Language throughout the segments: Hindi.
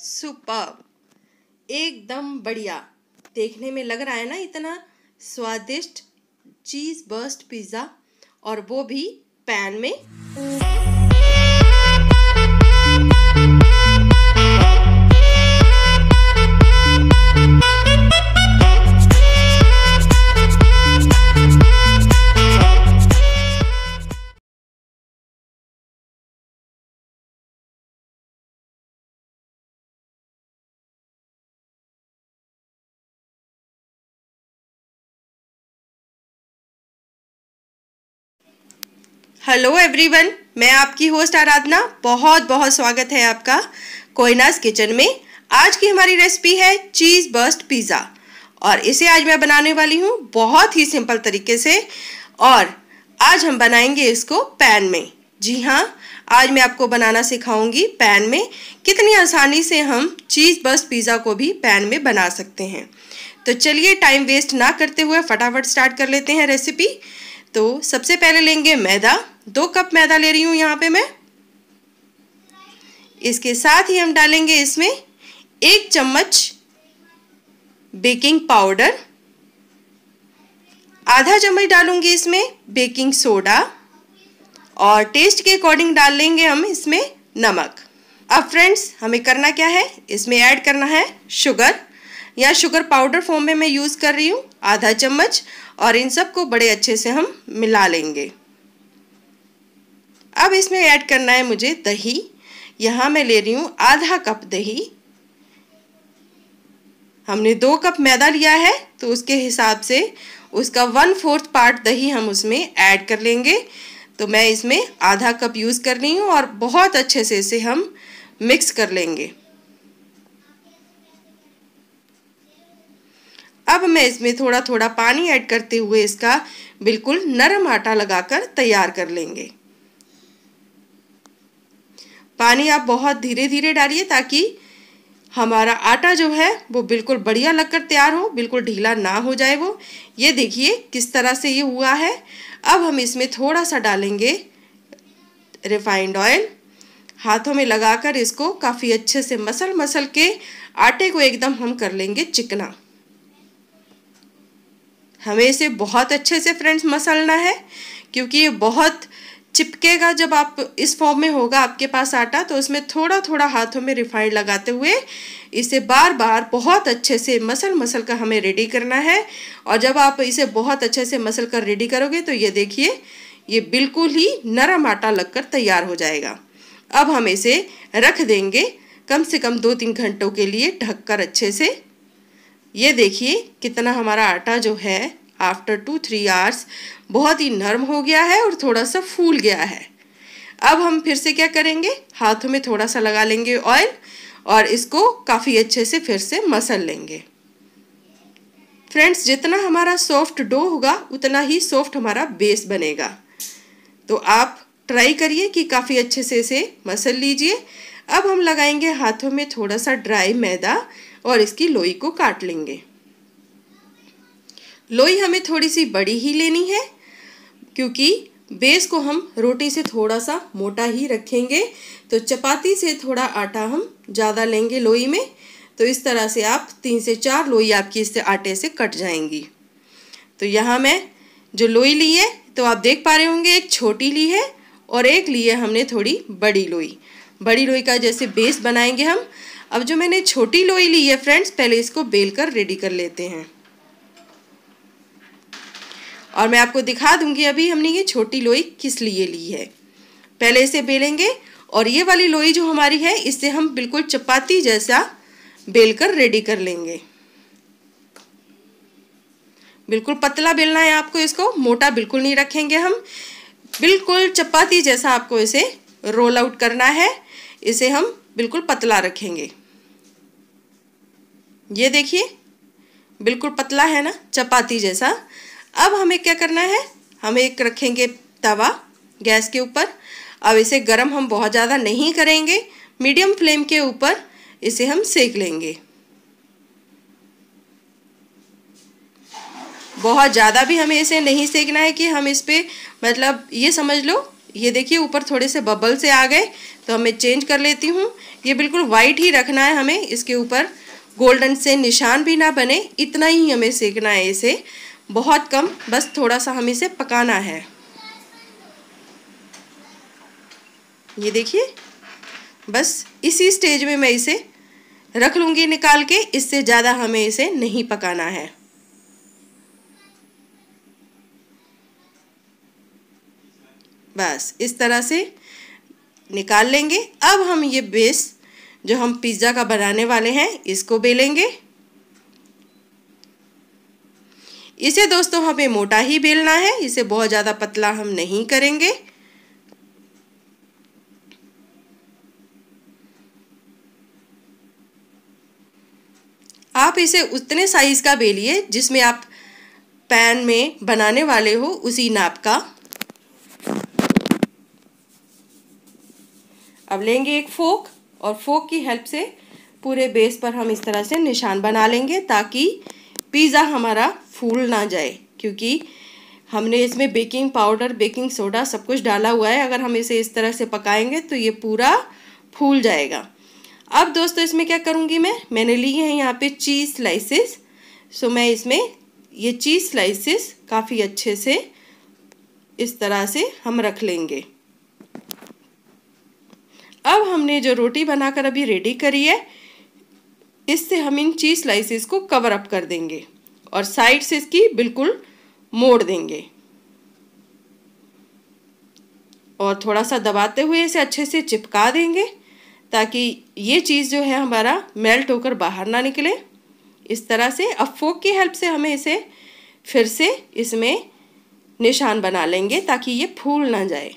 सुपर्ब, एकदम बढ़िया। देखने में लग रहा है ना इतना स्वादिष्ट चीज़ बर्स्ट पिज़्ज़ा, और वो भी पैन में। हेलो एवरीवन, मैं आपकी होस्ट आराधना, बहुत बहुत स्वागत है आपका कोयनास किचन में। आज की हमारी रेसिपी है चीज़ बर्स्ट पिज़्ज़ा, और इसे आज मैं बनाने वाली हूँ बहुत ही सिंपल तरीके से। और आज हम बनाएंगे इसको पैन में। जी हाँ, आज मैं आपको बनाना सिखाऊंगी पैन में। कितनी आसानी से हम चीज़ बर्स्ट पिज़्ज़ा को भी पैन में बना सकते हैं। तो चलिए टाइम वेस्ट ना करते हुए फटाफट स्टार्ट कर लेते हैं रेसिपी। तो सबसे पहले लेंगे मैदा, 2 कप मैदा ले रही हूँ यहाँ पे मैं। इसके साथ ही हम डालेंगे इसमें 1 चम्मच बेकिंग पाउडर, आधा चम्मच डालूंगी इसमें बेकिंग सोडा, और टेस्ट के अकॉर्डिंग डाल लेंगे हम इसमें नमक। अब फ्रेंड्स, हमें करना क्या है, इसमें ऐड करना है शुगर, या शुगर पाउडर फॉर्म में मैं यूज़ कर रही हूँ, आधा चम्मच। और इन सब को बड़े अच्छे से हम मिला लेंगे। अब इसमें ऐड करना है मुझे दही। यहाँ मैं ले रही हूँ आधा कप दही। हमने 2 कप मैदा लिया है, तो उसके हिसाब से उसका 1/4 पार्ट दही हम उसमें ऐड कर लेंगे। तो मैं इसमें आधा कप यूज़ कर रही हूँ, और बहुत अच्छे से इसे हम मिक्स कर लेंगे। अब मैं इसमें थोड़ा थोड़ा पानी ऐड करते हुए इसका बिल्कुल नरम आटा लगाकर तैयार कर लेंगे। पानी आप बहुत धीरे धीरे डालिए, ताकि हमारा आटा जो है वो बिल्कुल बढ़िया लगकर तैयार हो, बिल्कुल ढीला ना हो जाए वो। ये देखिए किस तरह से ये हुआ है। अब हम इसमें थोड़ा सा डालेंगे रिफाइंड ऑयल, हाथों में लगाकर इसको काफ़ी अच्छे से मसल के आटे को एकदम हम कर लेंगे चिकना। हमें इसे बहुत अच्छे से फ्रेंड्स मसलना है, क्योंकि ये बहुत चिपकेगा। जब आप इस फॉर्म में होगा आपके पास आटा, तो उसमें थोड़ा थोड़ा हाथों में रिफाइंड लगाते हुए इसे बार बार बहुत अच्छे से मसल कर हमें रेडी करना है। और जब आप इसे बहुत अच्छे से मसल कर रेडी करोगे, तो ये देखिए ये बिल्कुल ही नरम आटा लगकर तैयार हो जाएगा। अब हम इसे रख देंगे कम से कम 2-3 घंटों के लिए ढककर अच्छे से। ये देखिए कितना हमारा आटा जो है आफ्टर 2-3 आवर्स बहुत ही नरम हो गया है और थोड़ा सा फूल गया है। अब हम फिर से क्या करेंगे, हाथों में थोड़ा सा लगा लेंगे ऑयल, और इसको काफ़ी अच्छे से फिर से मसल लेंगे। फ्रेंड्स, जितना हमारा सॉफ्ट डो होगा उतना ही सॉफ्ट हमारा बेस बनेगा। तो आप ट्राई करिए कि काफ़ी अच्छे से इसे मसल लीजिए। अब हम लगाएंगे हाथों में थोड़ा सा ड्राई मैदा, और इसकी लोई को काट लेंगे। लोई हमें थोड़ी सी बड़ी ही लेनी है, क्योंकि बेस को हम रोटी से थोड़ा सा मोटा ही रखेंगे। तो चपाती से थोड़ा आटा हम ज़्यादा लेंगे लोई में। तो इस तरह से आप 3 से 4 लोई आपकी इससे आटे से कट जाएंगी। तो यहाँ मैं जो लोई ली है, तो आप देख पा रहे होंगे एक छोटी ली है और एक ली है हमने थोड़ी बड़ी लोई। बड़ी लोई का जैसे बेस बनाएंगे हम। अब जो मैंने छोटी लोई ली है फ्रेंड्स, पहले इसको बेल कर रेडी कर लेते हैं, और मैं आपको दिखा दूंगी अभी हमने ये छोटी लोई किस लिए ली है। पहले इसे बेलेंगे, और ये वाली लोई जो हमारी है इससे हम बिल्कुल चपाती जैसा बेल कर रेडी कर लेंगे। बिल्कुल पतला बेलना है आपको, इसको मोटा बिल्कुल नहीं रखेंगे हम। बिल्कुल चपाती जैसा आपको इसे रोल आउट करना है। इसे हम बिल्कुल पतला रखेंगे। ये देखिए बिल्कुल पतला है ना, चपाती जैसा। अब हमें क्या करना है, हमें एक रखेंगे तवा गैस के ऊपर। अब इसे गरम हम बहुत ज़्यादा नहीं करेंगे, मीडियम फ्लेम के ऊपर इसे हम सेक लेंगे। बहुत ज़्यादा भी हमें इसे नहीं सेकना है कि हम इस पर, मतलब ये समझ लो ये देखिए ऊपर थोड़े से बबल से आ गए, तो हमें चेंज कर लेती हूँ। ये बिल्कुल वाइट ही रखना है हमें, इसके ऊपर गोल्डन से निशान भी ना बने इतना ही हमें सेकना है इसे, बहुत कम, बस थोड़ा सा हमें इसे पकाना है। ये देखिए बस इसी स्टेज में मैं इसे रख लूँगी निकाल के, इससे ज़्यादा हमें इसे नहीं पकाना है। बस इस तरह से निकाल लेंगे। अब हम ये बेस जो हम पिज़्ज़ा का बनाने वाले हैं इसको बेलेंगे। इसे दोस्तों हमें मोटा ही बेलना है, इसे बहुत ज़्यादा पतला हम नहीं करेंगे। आप इसे उतने साइज़ का बेलिए जिसमें आप पैन में बनाने वाले हो, उसी नाप का। अब लेंगे एक फोक और फोक की हेल्प से पूरे बेस पर हम इस तरह से निशान बना लेंगे, ताकि पिज़्ज़ा हमारा फूल ना जाए, क्योंकि हमने इसमें बेकिंग पाउडर, बेकिंग सोडा सब कुछ डाला हुआ है। अगर हम इसे इस तरह से पकाएंगे तो ये पूरा फूल जाएगा। अब दोस्तों इसमें क्या करूँगी मैं, मैंने ली है यहाँ पे चीज़ स्लाइसेस। सो मैं इसमें ये चीज़ स्लाइसेस काफ़ी अच्छे से इस तरह से हम रख लेंगे। अब हमने जो रोटी बनाकर अभी रेडी करी है, इससे हम इन चीज़ स्लाइसेस को कवर अप कर देंगे और साइड से इसकी बिल्कुल मोड़ देंगे और थोड़ा सा दबाते हुए इसे अच्छे से चिपका देंगे, ताकि ये चीज़ जो है हमारा मेल्ट होकर बाहर ना निकले। इस तरह से अब फोक की हेल्प से हमें इसे फिर से इसमें निशान बना लेंगे, ताकि ये फूल ना जाए।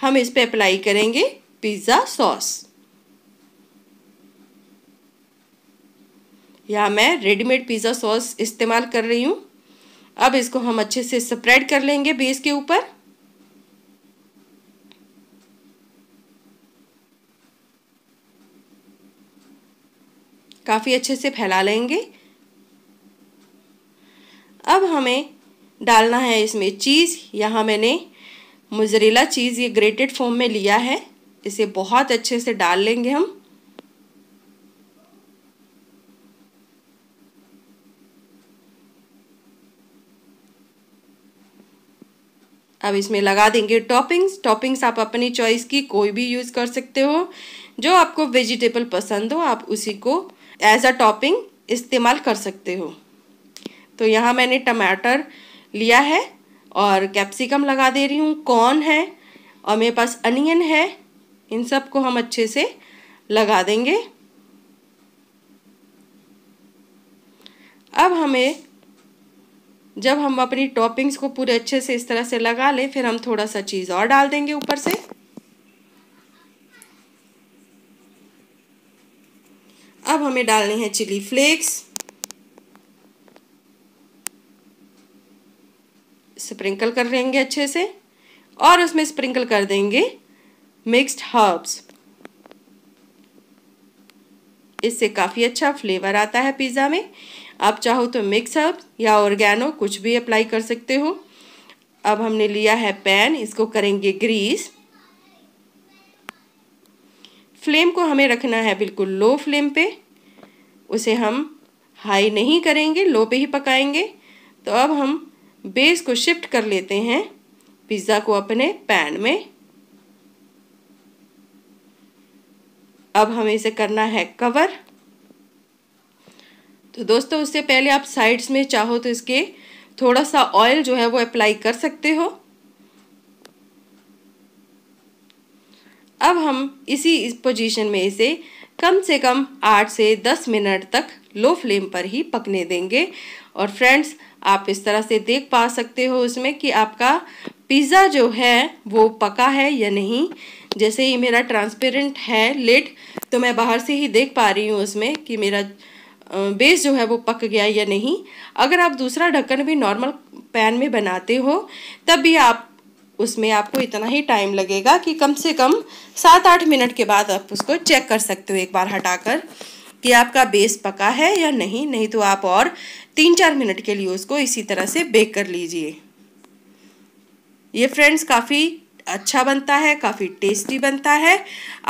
हम इस पे अप्लाई करेंगे पिज़्ज़ा सॉस। यहाँ मैं रेडीमेड पिज़्ज़ा सॉस इस्तेमाल कर रही हूँ। अब इसको हम अच्छे से स्प्रेड कर लेंगे बेस के ऊपर। काफ़ी अच्छे से फैला लेंगे। अब हमें डालना है इसमें चीज़। यहाँ मैंने मोज़रेला चीज़ ये ग्रेटेड फॉर्म में लिया है, इसे बहुत अच्छे से डाल लेंगे हम। अब इसमें लगा देंगे टॉपिंग्स। टॉपिंग्स आप अपनी चॉइस की कोई भी यूज़ कर सकते हो, जो आपको वेजिटेबल पसंद हो आप उसी को एज अ टॉपिंग इस्तेमाल कर सकते हो। तो यहाँ मैंने टमाटर लिया है और कैप्सिकम लगा दे रही हूँ, कॉर्न है और मेरे पास अनियन है। इन सब को हम अच्छे से लगा देंगे। अब हमें जब हम अपनी टॉपिंग्स को पूरे अच्छे से इस तरह से लगा ले, फिर हम थोड़ा सा चीज़ और डाल देंगे ऊपर से। अब हमें डालनी है चिली फ्लेक्स, स्प्रिंकल कर लेंगे अच्छे से, और उसमें स्प्रिंकल कर देंगे मिक्स्ड हर्ब्स। इससे काफ़ी अच्छा फ्लेवर आता है पिज़्ज़ा में। आप चाहो तो मिक्स हर्ब्स या ऑर्गेनो कुछ भी अप्लाई कर सकते हो। अब हमने लिया है पैन, इसको करेंगे ग्रीस। फ्लेम को हमें रखना है बिल्कुल लो फ्लेम पे, उसे हम हाई नहीं करेंगे, लो पे ही पकाएंगे। तो अब हम बेस को शिफ्ट कर लेते हैं पिज़्ज़ा को अपने पैन में। अब हमें इसे करना है कवर। तो दोस्तों उससे पहले आप साइड्स में चाहो तो इसके थोड़ा सा ऑयल जो है वो अप्लाई कर सकते हो। अब हम इसी पोजीशन में इसे कम से कम 8 से 10 मिनट तक लो फ्लेम पर ही पकने देंगे। और फ्रेंड्स आप इस तरह से देख पा सकते हो उसमें कि आपका पिज़्ज़ा जो है वो पका है या नहीं। जैसे ही मेरा ट्रांसपेरेंट है लिड, तो मैं बाहर से ही देख पा रही हूँ उसमें कि मेरा बेस जो है वो पक गया या नहीं। अगर आप दूसरा ढक्कन भी नॉर्मल पैन में बनाते हो, तब भी आप उसमें आपको इतना ही टाइम लगेगा कि कम से कम 7-8 मिनट के बाद आप उसको चेक कर सकते हो एक बार हटाकर कि आपका बेस पका है या नहीं। नहीं तो आप और 3-4 मिनट के लिए उसको इसी तरह से बेक कर लीजिए। ये फ्रेंड्स काफ़ी अच्छा बनता है, काफ़ी टेस्टी बनता है।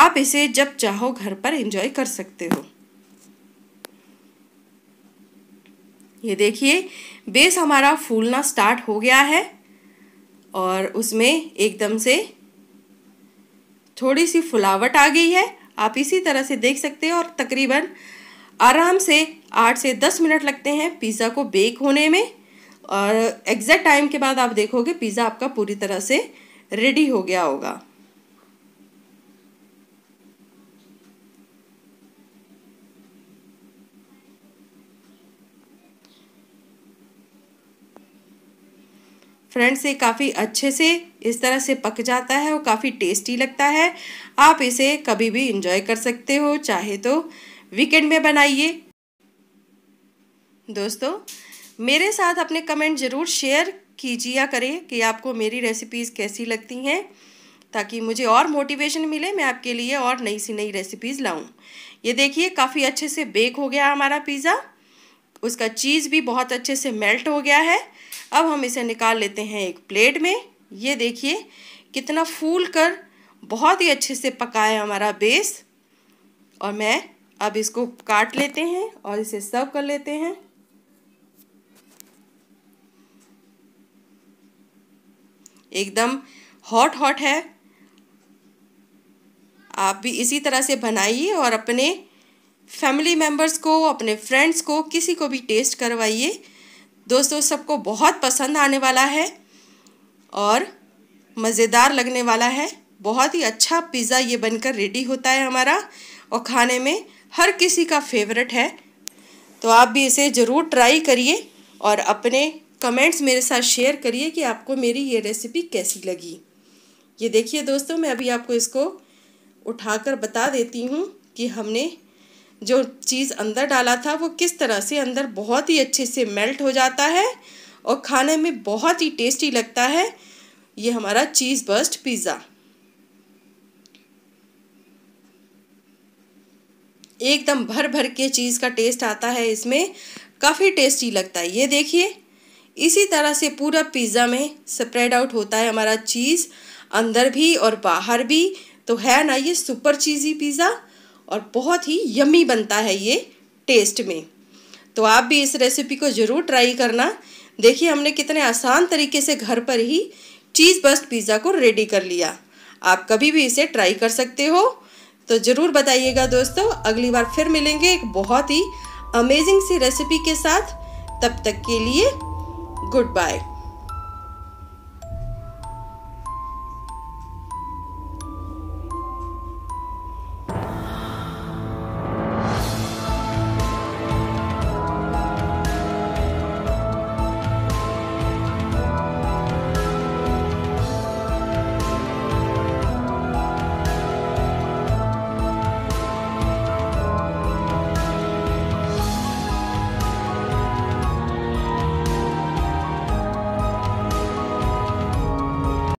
आप इसे जब चाहो घर पर एंजॉय कर सकते हो। ये देखिए बेस हमारा फूलना स्टार्ट हो गया है और उसमें एकदम से थोड़ी सी फुलावट आ गई है। आप इसी तरह से देख सकते हैं और तकरीबन आराम से 8 से 10 मिनट लगते हैं पिज़्ज़ा को बेक होने में। और एग्जैक्ट टाइम के बाद आप देखोगे पिज़्ज़ा आपका पूरी तरह से रेडी हो गया होगा। फ्रेंड्स ये काफ़ी अच्छे से इस तरह से पक जाता है और काफ़ी टेस्टी लगता है। आप इसे कभी भी इंजॉय कर सकते हो, चाहे तो वीकेंड में बनाइए। दोस्तों मेरे साथ अपने कमेंट ज़रूर शेयर कीजिए करें कि आपको मेरी रेसिपीज़ कैसी लगती हैं, ताकि मुझे और मोटिवेशन मिले मैं आपके लिए और नई सी नई रेसिपीज़ लाऊं। ये देखिए काफ़ी अच्छे से बेक हो गया हमारा पिज़्ज़ा, उसका चीज़ भी बहुत अच्छे से मेल्ट हो गया है। अब हम इसे निकाल लेते हैं एक प्लेट में। ये देखिए कितना फूल कर बहुत ही अच्छे से पका है हमारा बेस। और मैं अब इसको काट लेते हैं और इसे सर्व कर लेते हैं। एकदम हॉट हॉट है। आप भी इसी तरह से बनाइए और अपने फैमिली मेम्बर्स को, अपने फ्रेंड्स को, किसी को भी टेस्ट करवाइए। दोस्तों सबको बहुत पसंद आने वाला है और मज़ेदार लगने वाला है। बहुत ही अच्छा पिज़्ज़ा ये बनकर रेडी होता है हमारा और खाने में हर किसी का फेवरेट है। तो आप भी इसे ज़रूर ट्राई करिए और अपने कमेंट्स मेरे साथ शेयर करिए कि आपको मेरी ये रेसिपी कैसी लगी। ये देखिए दोस्तों मैं अभी आपको इसको उठाकर बता देती हूँ कि हमने जो चीज़ अंदर डाला था वो किस तरह से अंदर बहुत ही अच्छे से मेल्ट हो जाता है और खाने में बहुत ही टेस्टी लगता है। ये हमारा चीज़ बर्स्ट पिज़्ज़ा एकदम भर भर के चीज़ का टेस्ट आता है, इसमें काफ़ी टेस्टी लगता है। ये देखिए इसी तरह से पूरा पिज़्ज़ा में स्प्रेड आउट होता है हमारा चीज़, अंदर भी और बाहर भी। तो है ना ये सुपर चीज़ी पिज़्ज़ा और बहुत ही यम्मी बनता है ये टेस्ट में। तो आप भी इस रेसिपी को ज़रूर ट्राई करना। देखिए हमने कितने आसान तरीके से घर पर ही चीज़ बस्ट पिज़्ज़ा को रेडी कर लिया। आप कभी भी इसे ट्राई कर सकते हो। तो ज़रूर बताइएगा दोस्तों, अगली बार फिर मिलेंगे एक बहुत ही अमेजिंग सी रेसिपी के साथ। तब तक के लिए गुड बाय।